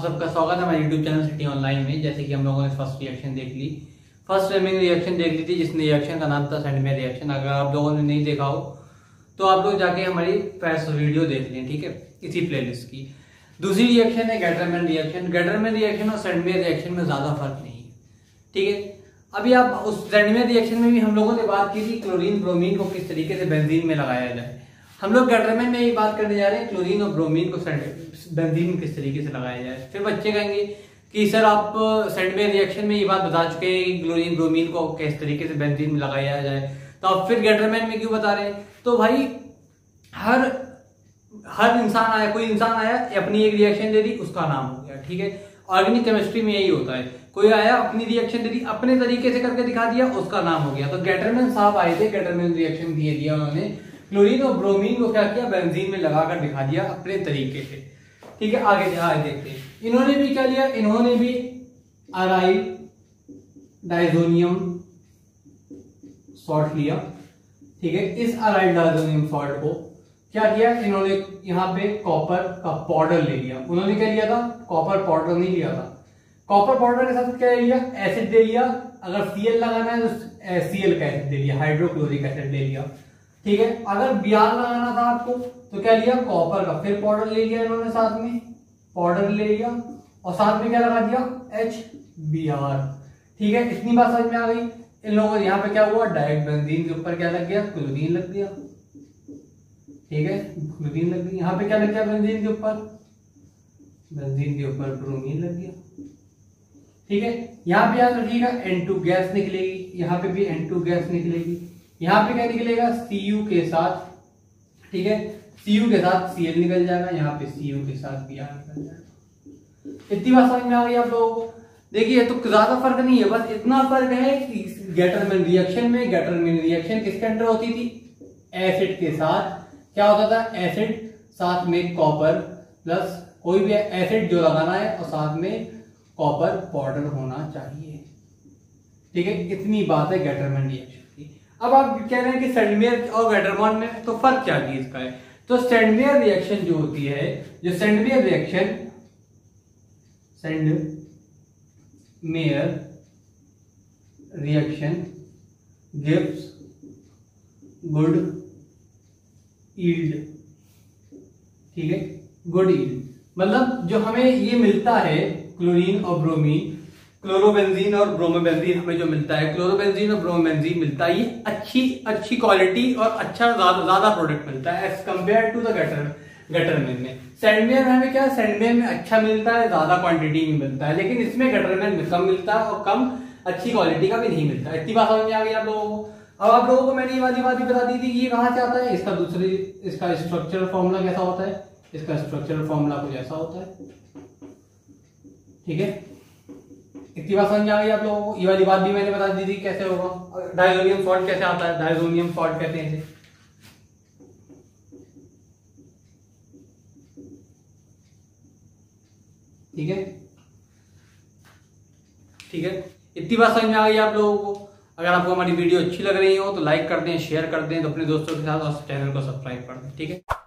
आप सबका स्वागत है हमारे YouTube चैनल सिटी ऑनलाइन में। जैसे कि हम लोगों ने फर्स्ट रिएक्शन देख ली, फर्स्ट स्विमिंग रिएक्शन देख ली थी, जिसने रिएक्शन का नाम था सैंडमेयर रिएक्शन। अगर आप लोगों ने नहीं देखा हो तो आप लोग जाके हमारी फर्स्ट वीडियो देख लें, ठीक है, इसी प्लेलिस्ट की। दूसरी रिएक्शन है गैटरमैन रिएक्शन। गैटरमैन रिएक्शन और सैंडमेयर रिएक्शन में ज़्यादा फर्क नहीं, ठीक है। अभी आप उस सैंडमेयर रिएक्शन में भी हम लोगों ने बात की थी क्लोरीन ब्रोमीन को किस तरीके से बेंजीन में लगाया जाए। हम लोग गैटरमैन में ये बात करने जा रहे हैं क्लोरीन और ब्रोमीन को बेंजीन किस तरीके से लगाया जाए। फिर बच्चे कहेंगे कि सर आप सैंडमेयर रिएक्शन में ये बात बता चुके हैं कि क्लोरीन ब्रोमीन को किस तरीके से बेंजीन में लगाया जाए, तो आप फिर गैटरमैन में क्यों बता रहे हैं। तो भाई हर इंसान आया, कोई इंसान आया अपनी एक रिएक्शन दे दी, उसका नाम हो गया, ठीक है। ऑर्गेनिक केमिस्ट्री में यही होता है, कोई आया अपनी रिएक्शन दे दी, अपने तरीके से करके दिखा दिया, उसका नाम हो गया। तो गैटरमैन साहब आए थे, गैटरमैन रिएक्शन दिए दिया उन्होंने, क्लोरीन और ब्रोमीन को क्या किया बेंजीन में लगाकर दिखा दिया अपने तरीके से, ठीक है। आगे देखते हैं इन्होंने भी क्या लिया, इन्होंने भी अराइडाइज़ोनियम सॉल्ट लिया, ठीक है। इस अराइडाइज़ोनियम सॉल्ट को क्या किया इन्होंने, यहाँ पे कॉपर का पाउडर ले लिया। उन्होंने क्या लिया था, कॉपर पाउडर नहीं लिया था, कॉपर पाउडर के साथ क्या लिया, एसिड ले लिया। अगर सीएल लगाना है तो सीएल का एसिड ले लिया, हाइड्रोक्लोरिक एसिड ले लिया, ठीक है। अगर बियार लगाना था आपको तो क्या लिया, कॉपर का फिर पाउडर ले लिया इन्होंने, साथ में पाउडर ले लिया और साथ में क्या लगा दिया, एच बी आर, ठीक है। इतनी बात समझ में आ गई इन लोगों को। यहाँ पे क्या हुआ, डायरेक्ट बेंजीन के ऊपर क्या लग गया, क्लोरीन लग गया, ठीक है, क्लोरीन लग गई। यहाँ पे क्या लग गया, बेंजीन के ऊपर, बेंजीन के ऊपर ब्रोमीन लग गया, ठीक है। यहाँ पे याद रखिएगा N2 गैस निकलेगी, यहाँ पे भी N2 गैस निकलेगी, यहाँ पे क्या निकलेगा Cu के साथ, ठीक है, Cu के साथ Cl निकल जाएगा, यहाँ पे Cu के साथ Br निकल जाएगा। इतनी बात समझ में आ गई आप लोगों को। देखिए तो ज्यादा फर्क नहीं है, बस इतना फर्क है कि गैटरमैन रिएक्शन किसके अंडर होती थी, एसिड के साथ। क्या होता था, एसिड साथ में कॉपर प्लस कोई भी एसिड जो लगाना है और साथ में कॉपर पाउडर होना चाहिए, ठीक है। इतनी बात है गैटरमैन रिएक्शन। अब आप कह रहे हैं कि सैंडमेयर और गैटरमैन में तो फर्क क्या चीज का है। तो सैंडमेयर रिएक्शन जो होती है, जो Sandmeyer reaction gives good yield, ठीक है, गुड ईल्ड मतलब जो हमें ये मिलता है क्लोरीन और ब्रोमीन, क्लोरोबेंजीन और ब्रोमोबेंजीन हमें जो मिलता है, क्लोरोबेंजीन और ब्रोमोबेंजीन मिलता है, ये अच्छी क्वालिटी और अच्छा ज्यादा प्रोडक्ट मिलता है as compared to the Gattermann में। सैंडमेयर में हमें क्या, सैंडमेयर में अच्छा मिलता है, ज्यादा क्वांटिटी में मिलता है, लेकिन इसमें गैटरमैन में कम मिलता है और कम अच्छी क्वालिटी का भी नहीं मिलता। इतनी बात समझ में आ गई आप लोगों को। अब आप लोगों को मैंने ये वाली बात बता दी थी, ये कहाँ से आता है, इसका स्ट्रक्चरल फॉर्मूला कैसा होता है, इसका स्ट्रक्चरल फॉर्मूला कुछ ऐसा होता है, ठीक है। इतनी बात समझ में आ गई आप लोगों को। ये वाली बात भी मैंने बता दी थी कैसे होगा, डायजोनियम सॉल्ट कैसे आता है, डायजोनियम सॉल्ट कहते हैं, ठीक है, ठीक है। इतनी बात समझ में आ गई आप लोगों को। अगर आपको हमारी वीडियो अच्छी लग रही हो तो लाइक कर दें, शेयर कर दें तो अपने दोस्तों के साथ, और चैनल को सब्सक्राइब कर दें, ठीक है।